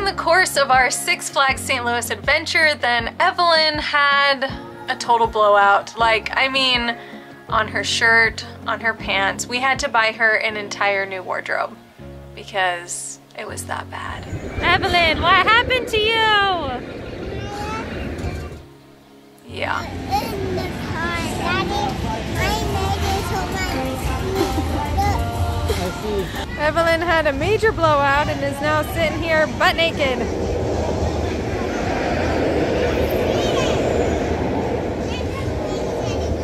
during the course of our Six Flags St. Louis adventure, then Evelyn had a total blowout. Like, I mean, on her shirt, on her pants. We had to buy her an entire new wardrobe because it was that bad. Evelyn, what happened to you? Yeah. In the car, Daddy, I made it so much. Evelyn had a major blowout and is now sitting here butt naked.